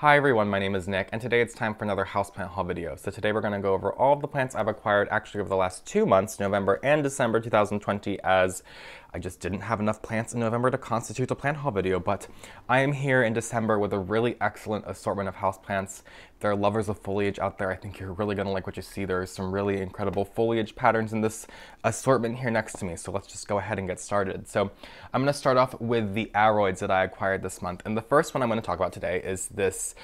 Hi everyone, my name is Nick, and today it's time for another houseplant haul video. So today we're going to go over all of the plants I've acquired actually over the last 2 months, November and December 2020, as I just didn't have enough plants in November to constitute a plant haul video, but I am here in December with a really excellent assortment of houseplants. If there are lovers of foliage out there, I think you're really going to like what you see. There's some really incredible foliage patterns in this assortment here next to me, so let's just go ahead and get started. So I'm going to start off with the aroids that I acquired this month, and the first one I'm going to talk about today is this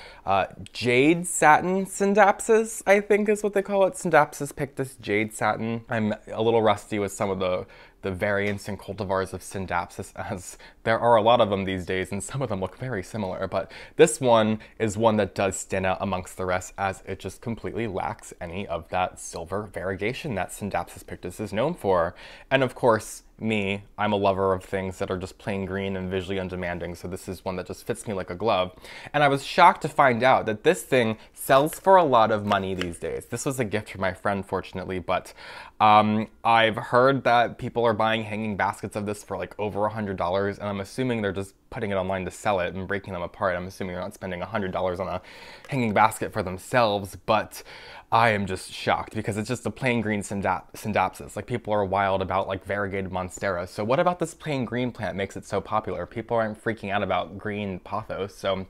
Jade Satin Scindapsus, I think is what they call it, Scindapsus pictus Jade Satin. I'm a little rusty with some of the variants and cultivars of Scindapsus, as there are a lot of them these days and some of them look very similar, but this one is one that does stand out amongst the rest, as it just completely lacks any of that silver variegation that Scindapsus pictus is known for. And of course, me, I'm a lover of things that are just plain green and visually undemanding, so this is one that just fits me like a glove. And I was shocked to find out that this thing sells for a lot of money these days. This was a gift from my friend, fortunately, but I've heard that people are buying hanging baskets of this for like over $100, and I'm assuming they're just putting it online to sell it and breaking them apart. I'm assuming they're not spending $100 on a hanging basket for themselves, but I am just shocked because it's just a plain green Scindapsus. Like, people are wild about like variegated Monstera. So what about this plain green plant makes it so popular? People aren't freaking out about green pothos. So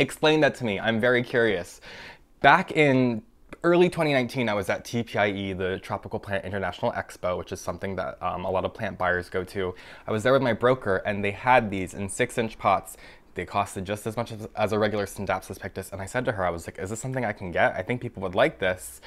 explain that to me. I'm very curious. Back in early 2019, I was at TPIE, the Tropical Plant International Expo, which is something that a lot of plant buyers go to. I was there with my broker, and they had these in 6-inch pots. They costed just as much as a regular Scindapsus pictus, and I said to her, I was like, is this something I can get? I think people would like this.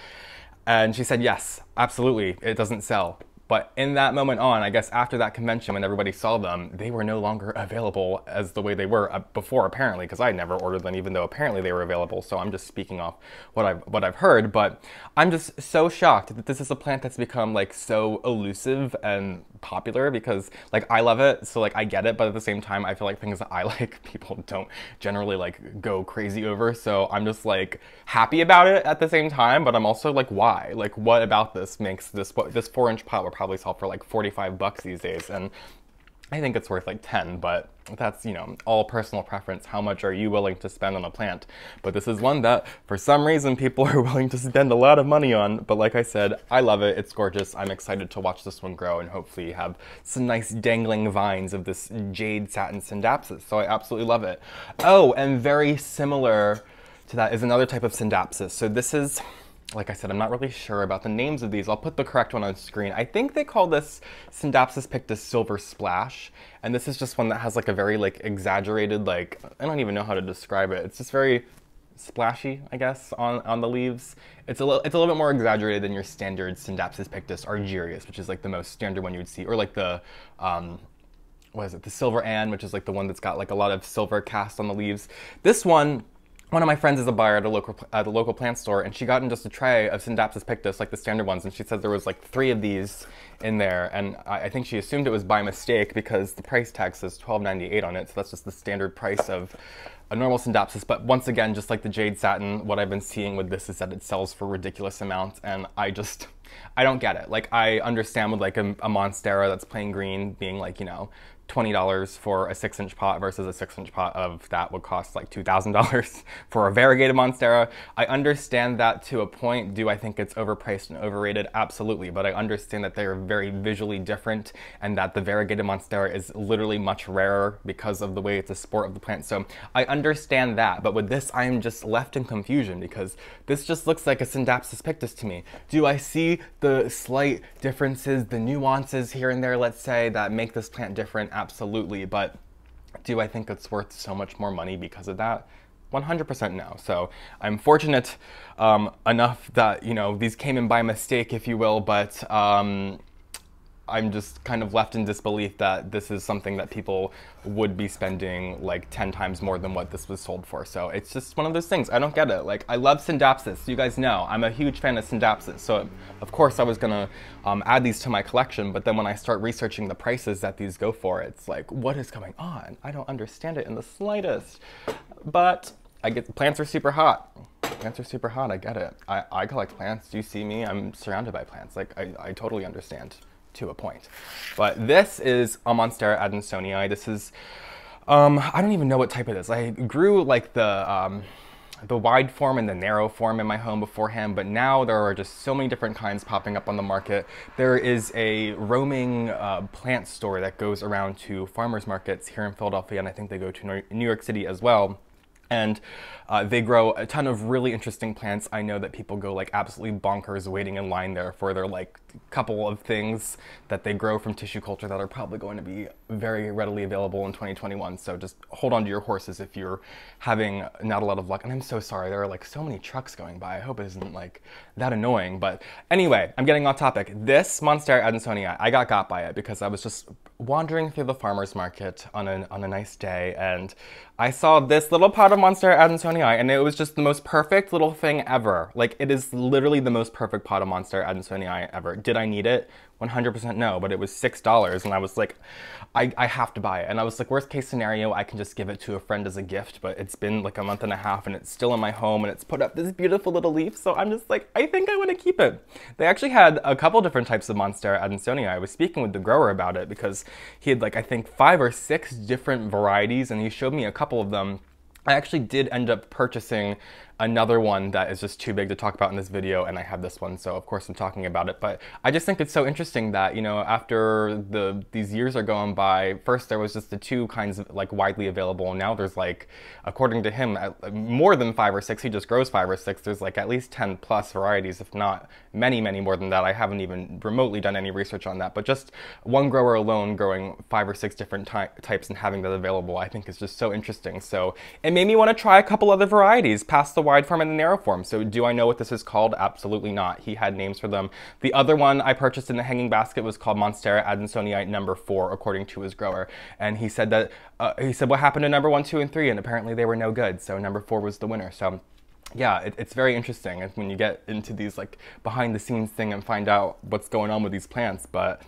And she said, yes, absolutely, it doesn't sell. But in that moment on, I guess after that convention, when everybody saw them, they were no longer available as the way they were before, apparently, because I never ordered them, even though apparently they were available. So I'm just speaking off what I've heard, but I'm just so shocked that this is a plant that's become like so elusive and popular, because like, I love it, so like I get it, but at the same time, I feel like things that I like, people don't generally like go crazy over. So I'm just like happy about it at the same time, but I'm also like, why? Like, what about this makes this 4-inch pot we're probably sell for like $45 these days, and I think it's worth like 10, but that's, you know, all personal preference. How much are you willing to spend on a plant? But this is one that for some reason people are willing to spend a lot of money on. But like I said, I love it. It's gorgeous. I'm excited to watch this one grow and hopefully have some nice dangling vines of this Jade Satin Scindapsus. So I absolutely love it. Oh, and very similar to that is another type of Scindapsus. So this is, like I said, I'm not really sure about the names of these. I'll put the correct one on screen. I think they call this Scindapsus pictus Silver Splash, and this is just one that has like a very like exaggerated, like, I don't even know how to describe it. It's just very splashy, I guess, on the leaves. It's a little bit more exaggerated than your standard Scindapsus pictus Argyraeus, which is like the most standard one you would see, or like the what is it? The Silver Anne, which is like the one that's got like a lot of silver cast on the leaves. This one, one of my friends is a buyer at the local plant store, and she got in just a tray of Scindapsus pictus, like the standard ones, and she said there was like 3 of these in there, and I think she assumed it was by mistake because the price tag says $12.98 on it, so that's just the standard price of a normal Scindapsus. But once again, just like the Jade Satin, what I've been seeing with this is that it sells for ridiculous amounts, and I don't get it. Like, I understand with like a Monstera that's plain green being like, you know, $20 for a 6-inch pot versus a 6-inch pot of that would cost like $2,000 for a variegated Monstera. I understand that to a point. Do I think it's overpriced and overrated? Absolutely. But I understand that they're very visually different and that the variegated Monstera is literally much rarer because of the way it's a sport of the plant. So I understand that. But with this, I am just left in confusion because this just looks like a Scindapsus pictus to me. Do I see the slight differences, the nuances here and there, let's say, that make this plant different? Absolutely, but do I think it's worth so much more money because of that? 100% no. So I'm fortunate enough that, you know, these came in by mistake, if you will, but I'm just kind of left in disbelief that this is something that people would be spending like 10 times more than what this was sold for. So it's just one of those things. I don't get it. Like, I love Scindapsus. You guys know I'm a huge fan of Scindapsus. So of course I was gonna add these to my collection, but then when I start researching the prices that these go for, it's like, what is going on? I don't understand it in the slightest. But I get, plants are super hot. Plants are super hot. I get it. I collect plants. You see me. I'm surrounded by plants. Like, I totally understand. To a point. But this is a Monstera adansonii. This is, I don't even know what type it is. I grew like the, the wide form and the narrow form in my home beforehand, but now there are just so many different kinds popping up on the market. There is a roaming plant store that goes around to farmers markets here in Philadelphia, and I think they go to New York City as well. And they grow a ton of really interesting plants. I know that people go like absolutely bonkers waiting in line there for their like couple of things that they grow from tissue culture that are probably going to be very readily available in 2021. So just hold on to your horses if you're having not a lot of luck. And I'm so sorry, there are like so many trucks going by. I hope it isn't like that annoying. But anyway, I'm getting off topic. This Monstera adansonii, I got by it because I was just wandering through the farmer's market on a nice day, and I saw this little pot of Monstera adansonii, and it was just the most perfect little thing ever. Like, it is literally the most perfect pot of Monstera adansonii ever. Did I need it? 100% no, but it was $6, and I was like, I have to buy it. And I was like, worst case scenario, I can just give it to a friend as a gift, but it's been like a month and a half, and it's still in my home, and it's put up this beautiful little leaf, so I'm just like, I think I want to keep it. They actually had a couple different types of Monstera adansonii. I was speaking with the grower about it because he had like, I think 5 or 6 different varieties, and he showed me a couple of them. I actually did end up purchasing another one that is just too big to talk about in this video, and I have this one, so of course I'm talking about it. But I just think it's so interesting that, you know, after these years are going by, first there was just the 2 kinds of like widely available, and now there's like, according to him, more than 5 or 6. He just grows 5 or 6. There's like at least 10+ varieties, if not many, many more than that. I haven't even remotely done any research on that, but just one grower alone growing 5 or 6 different types and having that available, I think is just so interesting. So it made me want to try a couple other varieties past the wide form and the narrow form. So do I know what this is called? Absolutely not. He had names for them. The other one I purchased in the hanging basket was called Monstera adansonii number 4, according to his grower. And he said that, what happened to number 1, 2, and 3? And apparently they were no good. So number 4 was the winner. So yeah, it's very interesting when you get into these like behind the scenes thing and find out what's going on with these plants. But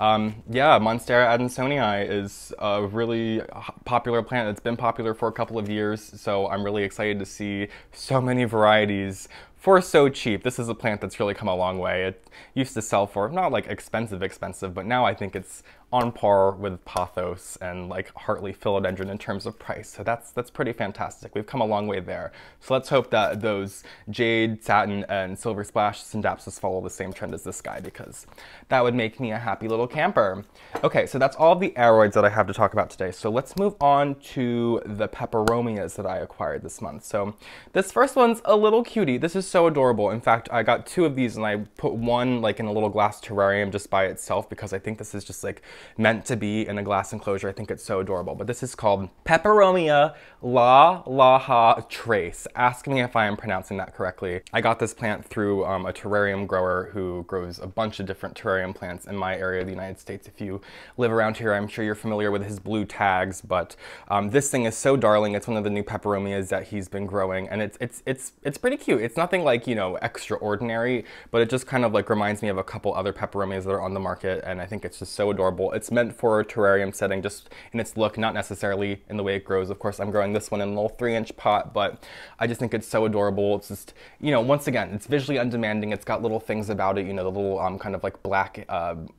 yeah, Monstera adansonii is a really popular plant. It's been popular for a couple of years, so I'm really excited to see so many varieties for so cheap. This is a plant that's really come a long way. It used to sell for not like expensive, but now I think it's on par with pothos and like Hartley philodendron in terms of price. So that's pretty fantastic. We've come a long way there. So let's hope that those Jade, Satin, and Silver Splash Scindapsus follow the same trend as this guy, because that would make me a happy little camper. Okay, so that's all the aeroids that I have to talk about today. So let's move on to the peperomias that I acquired this month. So this first one's a little cutie. This is so adorable. In fact, I got 2 of these, and I put one like in a little glass terrarium just by itself, because I think this is just like meant to be in a glass enclosure. I think it's so adorable. But this is called Peperomia La Laja Trace. Ask me if I am pronouncing that correctly. I got this plant through a terrarium grower who grows a bunch of different terrarium plants in my area of the United States. If you live around here, I'm sure you're familiar with his blue tags, but this thing is so darling. It's one of the new peperomias that he's been growing, and it's pretty cute. It's nothing like, you know, extraordinary, but it just kind of like reminds me of a couple other peperomias that are on the market, and I think it's just so adorable. It's meant for a terrarium setting, just in its look, not necessarily in the way it grows. Of course, I'm growing this one in a little 3-inch pot, but I just think it's so adorable. It's just, you know, once again, it's visually undemanding. It's got little things about it, you know, the little kind of like black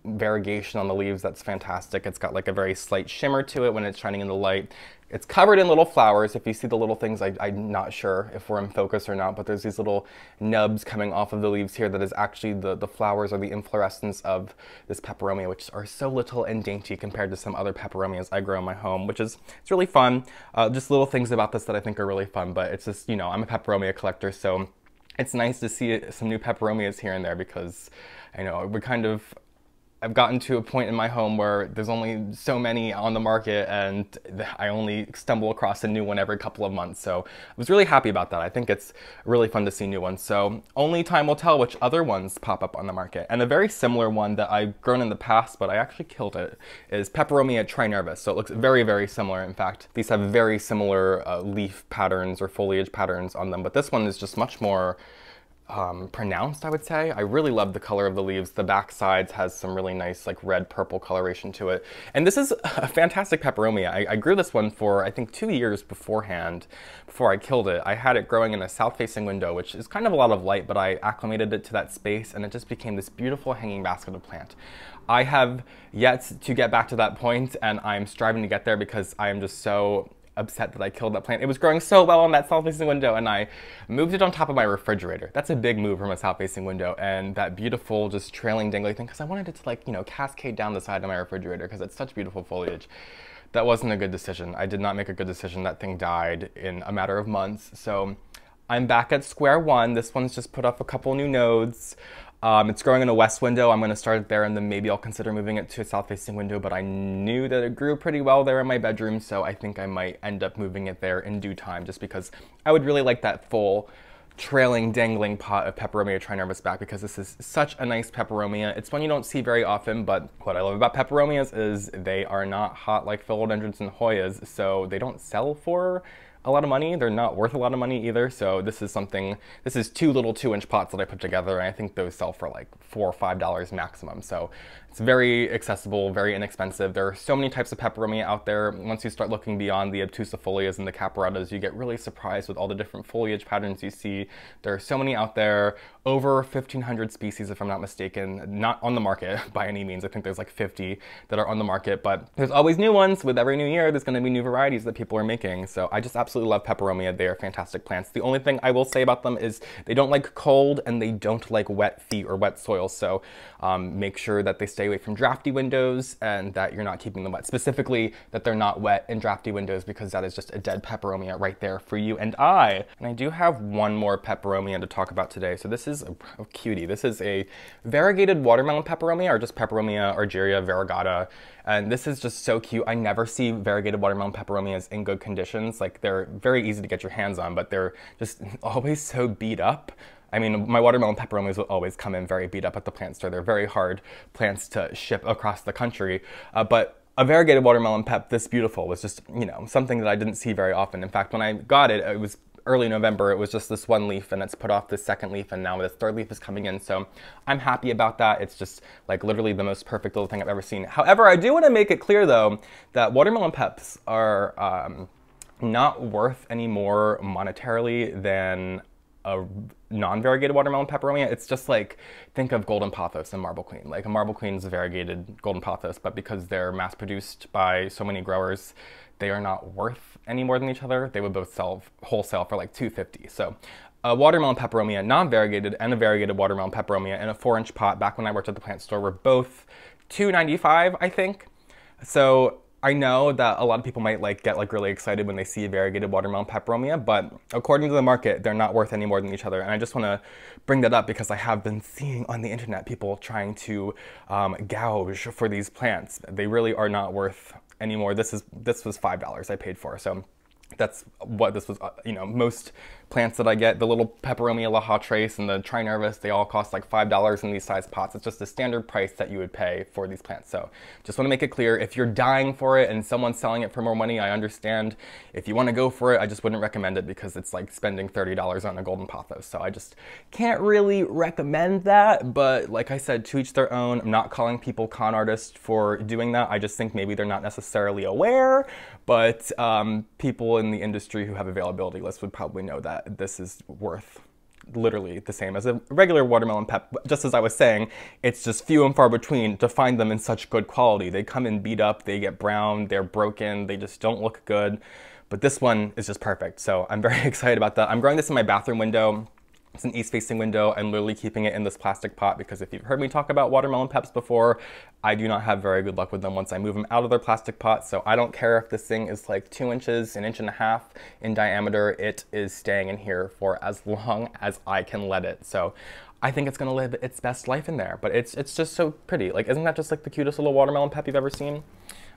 variegation on the leaves. That's fantastic. It's got like a very slight shimmer to it when it's shining in the light. It's covered in little flowers. If you see the little things, I'm not sure if we're in focus or not, but there's these little nubs coming off of the leaves here that is actually the flowers or the inflorescence of this peperomia, which are so little and dainty compared to some other peperomias I grow in my home, which is, it's really fun. Just little things about this that I think are really fun, but it's just, you know, I'm a peperomia collector, so it's nice to see some new peperomias here and there, because I know we kind of, I've gotten to a point in my home where there's only so many on the market, and I only stumble across a new one every couple of months. So I was really happy about that. I think it's really fun to see new ones. So only time will tell which other ones pop up on the market. And a very similar one that I've grown in the past, but I actually killed it, is Peperomia trinervis. So it looks very, very similar. In fact, these have very similar leaf patterns or foliage patterns on them, but this one is just much more pronounced, I would say. I really love the color of the leaves. The back sides has some really nice like red-purple coloration to it. And this is a fantastic peperomia. I grew this one for, I think, 2 years beforehand, before I killed it. I had it growing in a south-facing window, which is kind of a lot of light, but I acclimated it to that space, and it just became this beautiful hanging basket of plant. I have yet to get back to that point, and I'm striving to get there, because I am just so upset that I killed that plant. It was growing so well on that south-facing window, and I moved it on top of my refrigerator. That's a big move from a south-facing window, and that beautiful just trailing dangly thing, because I wanted it to, like, you know, cascade down the side of my refrigerator because it's such beautiful foliage. That wasn't a good decision. I did not make a good decision. That thing died in a matter of months. So I'm back at square one. This one's just put up a couple new nodes. It's growing in a west window. I'm going to start it there, and then maybe I'll consider moving it to a south-facing window, but I knew that it grew pretty well there in my bedroom, so I think I might end up moving it there in due time, just because I would really like that full trailing, dangling pot of Peperomia trinervis back, because this is such a nice peperomia. It's one you don't see very often, but what I love about peperomias is they are not hot like philodendrons and Hoyas, so they don't sell for a lot of money. They're not worth a lot of money either, so this is something, this is two little 2-inch pots that I put together, and I think those sell for like $4 or $5 maximum, so it's very accessible, very inexpensive. There are so many types of peperomia out there. Once you start looking beyond the obtusifolias and the caparatas, you get really surprised with all the different foliage patterns you see. There are so many out there, over 1,500 species if I'm not mistaken, not on the market by any means. I think there's like 50 that are on the market, but there's always new ones. With every new year, there's gonna be new varieties that people are making, so I just absolutely love peperomia. They are fantastic plants. The only thing I will say about them is they don't like cold and they don't like wet feet or wet soil, so make sure that they stay away from drafty windows and that you're not keeping them wet. Specifically, that they're not wet in drafty windows, because that is just a dead peperomia right there for you and I. And I do have one more peperomia to talk about today. So this is a cutie. This is a variegated watermelon peperomia, or just peperomia argyreia variegata. And this is just so cute. I never see variegated watermelon peperomias in good conditions. Like, they're very easy to get your hands on, but they're just always so beat up. I mean, my watermelon peperomias will always come in very beat up at the plant store. They're very hard plants to ship across the country, but a variegated watermelon pep this beautiful was just, you know, something that I didn't see very often. In fact, when I got it, it was early November, it was just this one leaf, and it's put off the second leaf, and now this third leaf is coming in, so I'm happy about that. It's just like literally the most perfect little thing I've ever seen. However, I do want to make it clear though that watermelon peps are not worth any more monetarily than a non-variegated watermelon peperomia. It's just like, think of Golden Pothos and Marble Queen. Like, a Marble Queen is a variegated Golden Pothos, but because they're mass-produced by so many growers, they are not worth any more than each other. They would both sell wholesale for like $2.50. So a watermelon peperomia, non-variegated, and a variegated watermelon peperomia in a 4-inch pot back when I worked at the plant store were both $2.95, I think. So I know that a lot of people might like get like really excited when they see variegated watermelon peperomia, but according to the market, they're not worth any more than each other. And I just want to bring that up because I have been seeing on the internet people trying to gouge for these plants. They really are not worth any more. This was $5 I paid for, so that's what this was. You know, most plants that I get, the little Peperomia La Laja Trace and the Trinervis, they all cost like $5 in these size pots. It's just the standard price that you would pay for these plants. So just want to make it clear, if you're dying for it and someone's selling it for more money, I understand. If you want to go for it, I just wouldn't recommend it because it's like spending $30 on a Golden Pothos. So I just can't really recommend that. But like I said, to each their own. I'm not calling people con artists for doing that. I just think maybe they're not necessarily aware, but people in the industry who have availability lists would probably know that this is worth literally the same as a regular watermelon pep. Just as I was saying, it's just few and far between to find them in such good quality. They come in beat up, they get brown, they're broken, they just don't look good. But this one is just perfect, so I'm very excited about that. I'm growing this in my bathroom window. It's an east-facing window. I'm literally keeping it in this plastic pot because if you've heard me talk about watermelon peps before, I do not have very good luck with them once I move them out of their plastic pot. So I don't care if this thing is like 2 inches, 1.5 inches in diameter, it is staying in here for as long as I can let it. So I think it's gonna live its best life in there, but it's just so pretty. Like, isn't that just like the cutest little watermelon pep you've ever seen?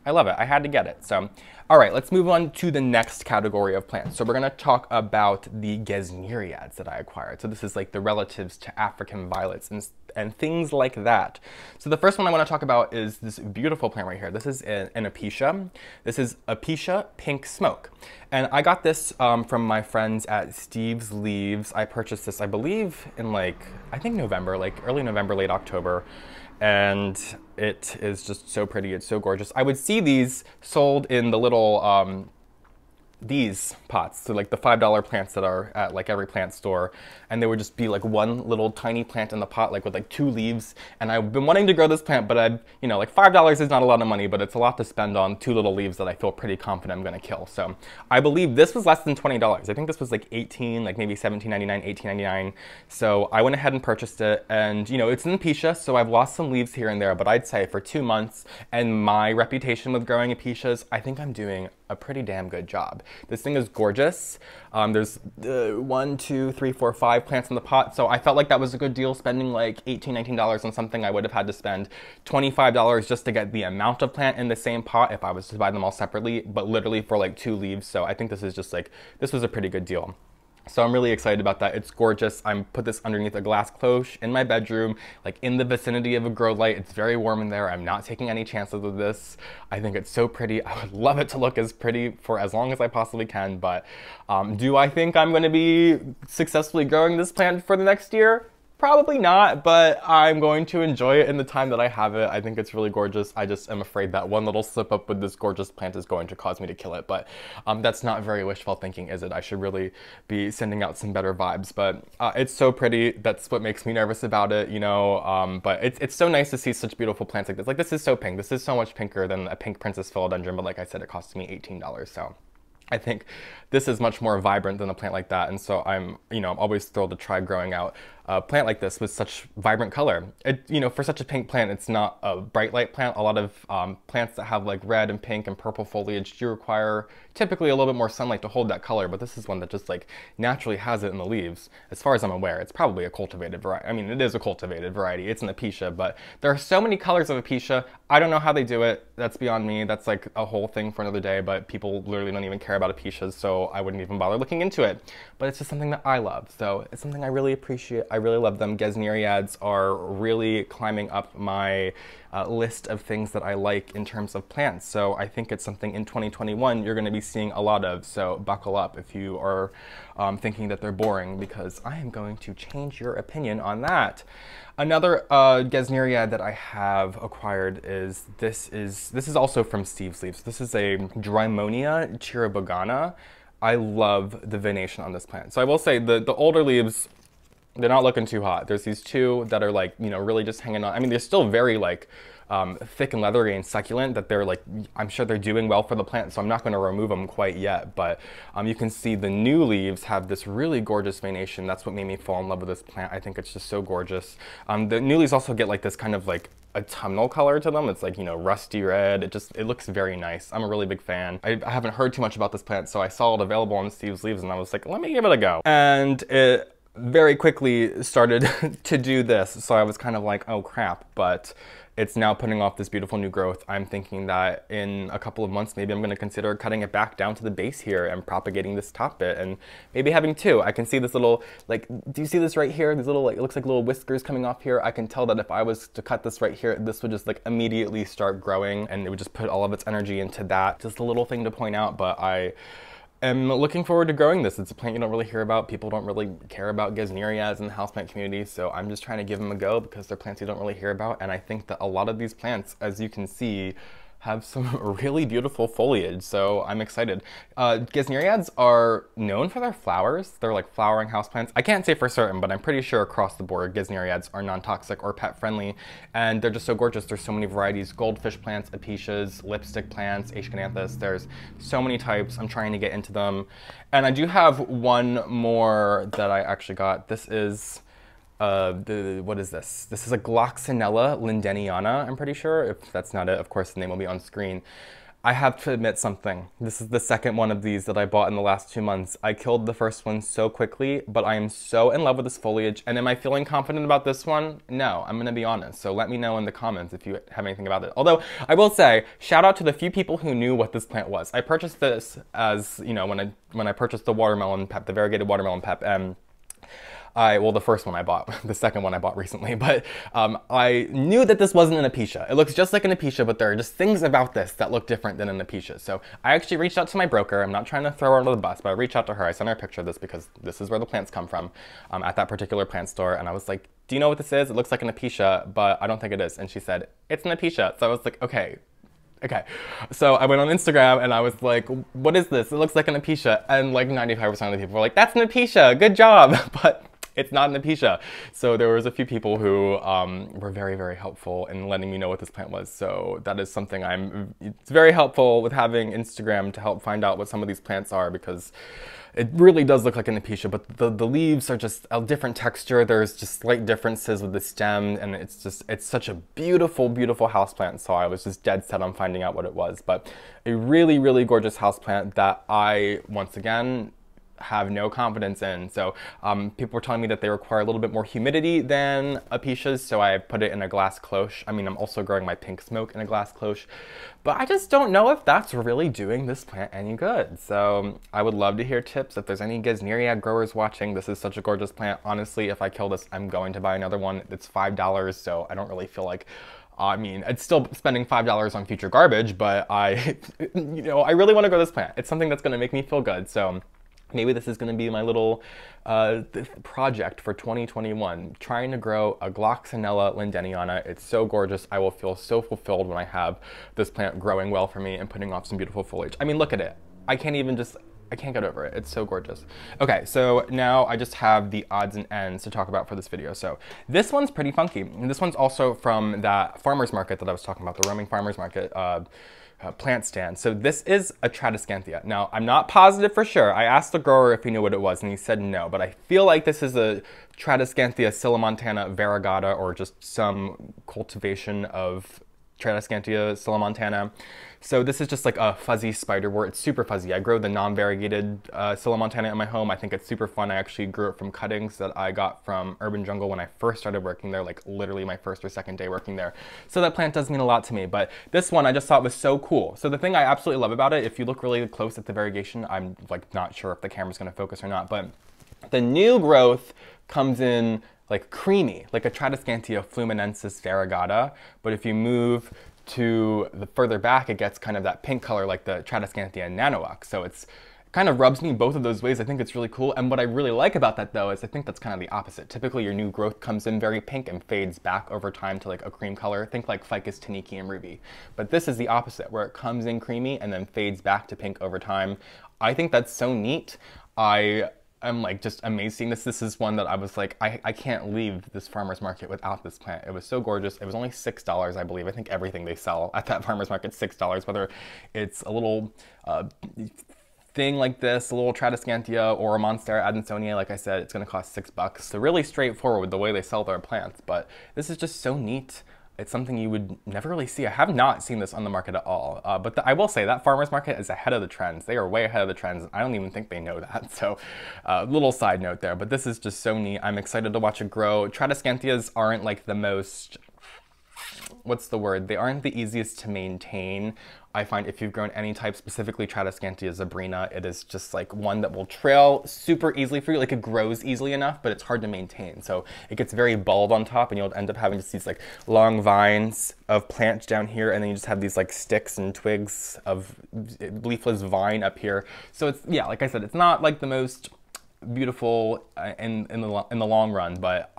I love it. I had to get it. So, all right, let's move on to the next category of plants. So we're going to talk about the Gesneriads that I acquired. So this is like the relatives to African violets and things like that. So the first one I want to talk about is this beautiful plant right here. This is an Episcia. This is Episcia pink smoke. And I got this from my friends at Steve's Leaves. I purchased this, I believe, in like, I think November, like early November, late October. And it is just so pretty. It's so gorgeous. I would see these sold in the little these pots, so like the $5 plants that are at like every plant store, and there would just be like one little tiny plant in the pot, like with like two leaves. And I've been wanting to grow this plant, but I've, you know, like $5 is not a lot of money, but it's a lot to spend on two little leaves that I feel pretty confident I'm gonna kill. So I believe this was less than $20. I think this was like 18, like maybe $17.99, $18.99. So I went ahead and purchased it, and you know, it's an Episcia, so I've lost some leaves here and there, but I'd say for 2 months and my reputation with growing Episcias, I think I'm doing a pretty damn good job. This thing is gorgeous. There's 1, 2, 3, 4, 5 plants in the pot, so I felt like that was a good deal, spending like $18, $19 on something I would have had to spend $25 just to get the amount of plant in the same pot if I was to buy them all separately, but literally for like two leaves. So I think this is just like, this was a pretty good deal. So I'm really excited about that. It's gorgeous. I put this underneath a glass cloche in my bedroom, like in the vicinity of a grow light. It's very warm in there. I'm not taking any chances with this. I think it's so pretty. I would love it to look as pretty for as long as I possibly can, but do I think I'm going to be successfully growing this plant for the next year? Probably not, but I'm going to enjoy it in the time that I have it. I think it's really gorgeous. I just am afraid that one little slip up with this gorgeous plant is going to cause me to kill it, but that's not very wishful thinking, is it? I should really be sending out some better vibes, but it's so pretty. That's what makes me nervous about it, you know, but it's so nice to see such beautiful plants like this. Like, this is so pink. This is so much pinker than a pink Princess Philodendron, but like I said, it cost me $18, so I think this is much more vibrant than a plant like that, and so I'm, you know, I'm always thrilled to try growing out a plant like this with such vibrant color. It, you know, for such a pink plant, it's not a bright light plant. A lot of plants that have like red and pink and purple foliage do require typically a little bit more sunlight to hold that color, but this is one that just like naturally has it in the leaves. As far as I'm aware, it's probably a cultivated variety. I mean, it is a cultivated variety. It's an Episcia, but there are so many colors of Episcia. I don't know how they do it. That's beyond me. That's like a whole thing for another day, but people literally don't even care about Episcias, so I wouldn't even bother looking into it. But it's just something that I love, so it's something I really appreciate. I really love them. Gesneriads are really climbing up my list of things that I like in terms of plants. So I think it's something in 2021 you're going to be seeing a lot of, so buckle up if you are thinking that they're boring, because I am going to change your opinion on that. Another Gesneriad that I have acquired is, this is also from Steve's Leaves. This is a Drymonia chiribogana. I love the venation on this plant. So I will say the older leaves, they're not looking too hot. There's these two that are like, you know, really just hanging on. I mean, they're still very like thick and leathery and succulent, that they're like, I'm sure they're doing well for the plant, so I'm not going to remove them quite yet, but you can see the new leaves have this really gorgeous venation. That's what made me fall in love with this plant. I think it's just so gorgeous. The new leaves also get like this kind of like autumnal color to them. It's like, you know, rusty red. It looks very nice. I'm a really big fan. I haven't heard too much about this plant, so I saw it available on Steve's Leaves and I was like, let me give it a go. And it very quickly started to do this, so I was kind of like, oh crap, but it's now putting off this beautiful new growth. I'm thinking that in a couple of months, maybe I'm going to consider cutting it back down to the base here and propagating this top bit, and maybe having two. I can see this little, like, do you see this right here? These little, like, it looks like little whiskers coming off here. I can tell that if I was to cut this right here, this would just like immediately start growing, and it would just put all of its energy into that. Just a little thing to point out, but I'm looking forward to growing this. It's a plant you don't really hear about. People don't really care about Gesnerias in the houseplant community, so I'm just trying to give them a go because they're plants you don't really hear about, and I think that a lot of these plants, as you can see, have some really beautiful foliage, so I'm excited. Gesneriads are known for their flowers. They're like flowering houseplants. I can't say for certain, but I'm pretty sure across the board, Gesneriads are non-toxic or pet-friendly, and they're just so gorgeous. There's so many varieties: goldfish plants, Episcias, lipstick plants, Aeschynanthus. There's so many types. I'm trying to get into them. And I do have one more that I actually got. This is what is this? This is a Gloxinella lindeniana, I'm pretty sure. If that's not it, of course, the name will be on screen. I have to admit something. This is the second one of these that I bought in the last 2 months. I killed the first one so quickly, but I am so in love with this foliage. And am I feeling confident about this one? No, I'm gonna be honest. So let me know in the comments if you have anything about it. Although I will say, shout out to the few people who knew what this plant was. I purchased this as, you know, when I purchased the watermelon pep, the variegated watermelon pep, and well, the first one I bought, the second one I bought recently, but I knew that this wasn't an Episcia. It looks just like an Episcia, but there are just things about this that look different than an Episcia. So I actually reached out to my broker. I'm not trying to throw her under the bus, but I reached out to her. I sent her a picture of this because this is where the plants come from, at that particular plant store. And I was like, do you know what this is? It looks like an Episcia, but I don't think it is. And she said, it's an Episcia. So I was like, okay, Okay, so I went on Instagram and I was like, what is this? It looks like an Episcia. And like 95% of the people were like, that's an Episcia, good job. But it's not an Episcia. So there was a few people who were very, very helpful in letting me know what this plant was. So that is something it's very helpful with having Instagram to help find out what some of these plants are, because it really does look like an Episcia, but the leaves are just a different texture. There's just slight differences with the stem, and it's such a beautiful, beautiful houseplant. So I was just dead set on finding out what it was, but a really, really gorgeous houseplant that I, once again, have no confidence in. So people were telling me that they require a little bit more humidity than Episcias, so I put it in a glass cloche. I mean, I'm also growing my pink smoke in a glass cloche, but I just don't know if that's really doing this plant any good. So I would love to hear tips. If there's any Gesneria growers watching, this is such a gorgeous plant. Honestly, if I kill this, I'm going to buy another one. It's $5, so I don't really feel like, I mean, it's still spending $5 on future garbage, but I really want to grow this plant. It's something that's going to make me feel good. So maybe this is going to be my little project for 2021, trying to grow a Gloxinella lindeniana. It's so gorgeous. I will feel so fulfilled when I have this plant growing well for me and putting off some beautiful foliage. I mean, look at it. I can't get over it. It's so gorgeous. Okay, so now I just have the odds and ends to talk about for this video. So this one's pretty funky. And this one's also from that farmer's market that I was talking about, the roaming farmer's market. Plant stand. So this is a Tradescantia. Now, I'm not positive for sure. I asked the grower if he knew what it was and he said no, but I feel like this is a Tradescantia sillamontana variegata, or just some cultivation of Tradescantia sillamontana. So this is just like a fuzzy spiderwort. It's super fuzzy. I grow the non-variegated sillamontana in my home. I think it's super fun. I actually grew it from cuttings that I got from Urban Jungle when I first started working there, like literally my first or second day working there. So that plant does mean a lot to me, but this one I just thought was so cool. So the thing I absolutely love about it, if you look really close at the variegation, I'm like not sure if the camera's gonna focus or not, but the new growth comes in like creamy, like a Tradescantia fluminensis variegata. But if you move to the further back, it gets kind of that pink color like the Tradescantia Nanowalk. So it's kind of rubs me both of those ways. I think it's really cool. And what I really like about that though, is I think that's kind of the opposite. Typically your new growth comes in very pink and fades back over time to like a cream color. Think like Ficus Tineke and Ruby. But this is the opposite, where it comes in creamy and then fades back to pink over time. I think that's so neat. I'm like just amazed seeing this. This is one that I was like, I can't leave this farmer's market without this plant. It was so gorgeous. It was only $6, I believe. I think everything they sell at that farmer's market's $6, whether it's a little thing like this, a little Tradescantia, or a Monstera adansonii. Like I said, it's gonna cost $6. So really straightforward the way they sell their plants, but this is just so neat. It's something you would never really see. I have not seen this on the market at all, but I will say that farmer's market is ahead of the trends. They are way ahead of the trends. I don't even think they know that. So little side note there, but this is just so neat. I'm excited to watch it grow. Tradescantias aren't like the most, what's the word? They aren't the easiest to maintain. I find if you've grown any type, specifically Tradescantia zebrina, it is just like one that will trail super easily for you. Like it grows easily enough, but it's hard to maintain. So it gets very bald on top and you'll end up having just these like long vines of plant down here. And then you just have these like sticks and twigs of leafless vine up here. So it's, yeah, like I said, it's not like the most beautiful in the long run, but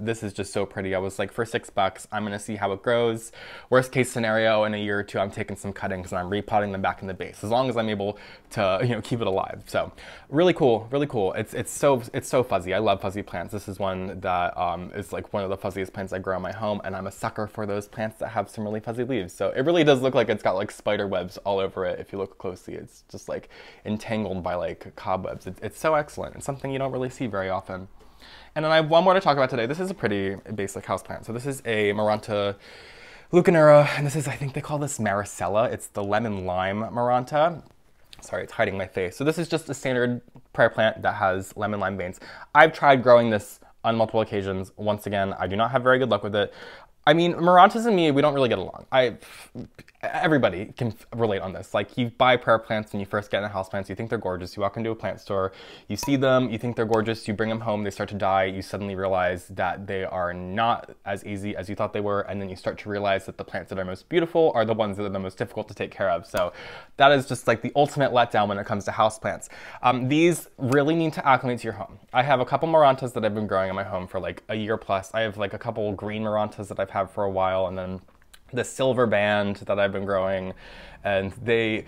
this is just so pretty. I was like, for $6, I'm gonna see how it grows. Worst case scenario, in a year or two, I'm taking some cuttings and I'm repotting them back in the base, as long as I'm able to, you know, keep it alive. So really cool, really cool. It's so fuzzy. I love fuzzy plants. This is one that is like one of the fuzziest plants I grow in my home, and I'm a sucker for those plants that have some really fuzzy leaves. So it really does look like it's got like spider webs all over it. If you look closely, it's just like entangled by like cobwebs. It's so excellent. It's something you don't really see very often. And then I have one more to talk about today. This is a pretty basic houseplant. So this is a Maranta leuconeura, and this is, I think they call this Maricella. It's the lemon lime Maranta. Sorry, it's hiding my face. So this is just a standard prayer plant that has lemon lime veins. I've tried growing this on multiple occasions. Once again, I do not have very good luck with it. I mean, Marantas and me, we don't really get along. Everybody can relate on this. Like, you buy prayer plants when you first get into houseplants, you think they're gorgeous. You walk into a plant store, you see them, you think they're gorgeous, you bring them home, they start to die, you suddenly realize that they are not as easy as you thought they were, and then you start to realize that the plants that are most beautiful are the ones that are the most difficult to take care of. So that is just like the ultimate letdown when it comes to houseplants. These really need to acclimate to your home. I have a couple Marantas that I've been growing in my home for like a year plus. I have like a couple green Marantas that I've had for a while, and then the silver band that I've been growing, and they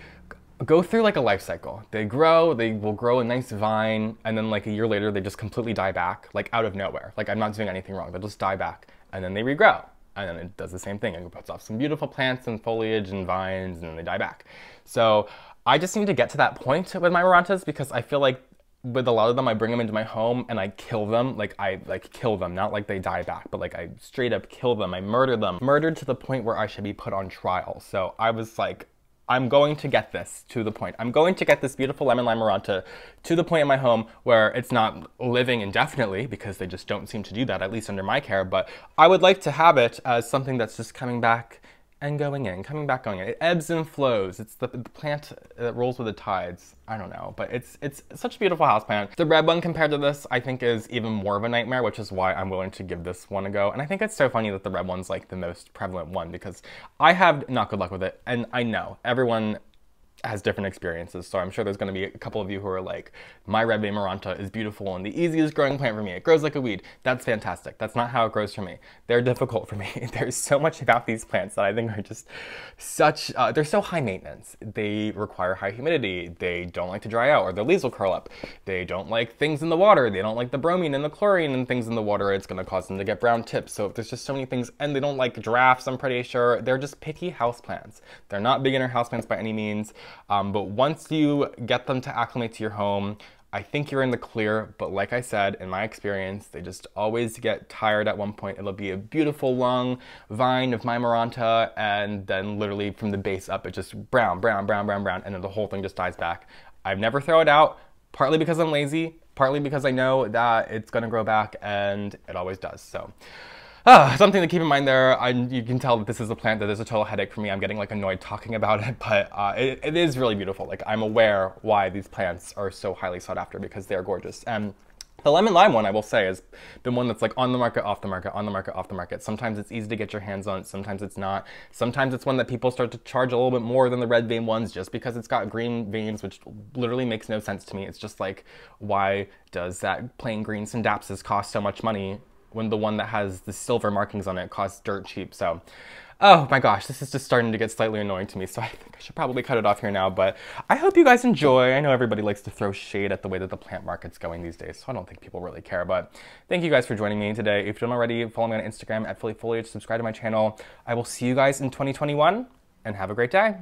go through like a life cycle. They grow, they will grow a nice vine, and then like a year later they just completely die back, like out of nowhere. Like I'm not doing anything wrong, they'll just die back, and then they regrow. And then it does the same thing. It puts off some beautiful plants and foliage and vines, and then they die back. So I just need to get to that point with my Marantas, because I feel like with a lot of them, I bring them into my home and I kill them. Like I like kill them, not like they die back, but like I straight up kill them. I murder them, murdered to the point where I should be put on trial. So I was like, I'm going to get this to the point. I'm going to get this beautiful lemon lime Maranta to the point in my home where it's not living indefinitely, because they just don't seem to do that, at least under my care. But I would like to have it as something that's just coming back and going in, coming back, going in. It ebbs and flows. It's the plant that rolls with the tides. I don't know, but it's such a beautiful houseplant. The red one compared to this, I think, is even more of a nightmare, which is why I'm willing to give this one a go. And I think it's so funny that the red one's like the most prevalent one, because I have not good luck with it. And I know everyone has different experiences, so I'm sure there's gonna be a couple of you who are like, my red bay Maranta is beautiful and the easiest growing plant for me. It grows like a weed. That's fantastic. That's not how it grows for me. They're difficult for me. There's so much about these plants that I think are just such, they're so high maintenance. They require high humidity. They don't like to dry out or their leaves will curl up. They don't like things in the water. They don't like the bromine and the chlorine and things in the water. It's gonna cause them to get brown tips. So there's just so many things, and they don't like drafts, I'm pretty sure. They're just picky houseplants. They're not beginner houseplants by any means. But once you get them to acclimate to your home, I think you're in the clear. But like I said, in my experience, they just always get tired at one point. It'll be a beautiful long vine of my Maranta, and then literally from the base up, it's just brown, brown, brown, brown, brown, and then the whole thing just dies back. I've never thrown it out, partly because I'm lazy, partly because I know that it's gonna grow back, and it always does, so. Something to keep in mind there. You can tell that this is a plant that is a total headache for me. I'm getting like annoyed talking about it, but it is really beautiful. Like I'm aware why these plants are so highly sought after, because they're gorgeous. The lemon lime one, I will say, has been one that's like on the market, off the market, on the market, off the market. Sometimes it's easy to get your hands on it, sometimes it's not. Sometimes it's one that people start to charge a little bit more than the red vein ones just because it's got green veins, which literally makes no sense to me. It's just like, why does that plain green Scindapsus cost so much money when the one that has the silver markings on it costs dirt cheap? So, oh my gosh, this is just starting to get slightly annoying to me, so I think I should probably cut it off here now, but I hope you guys enjoy. I know everybody likes to throw shade at the way that the plant market's going these days, so I don't think people really care, but thank you guys for joining me today. If you don't already, follow me on Instagram at Philly Foliage, subscribe to my channel. I will see you guys in 2021, and have a great day.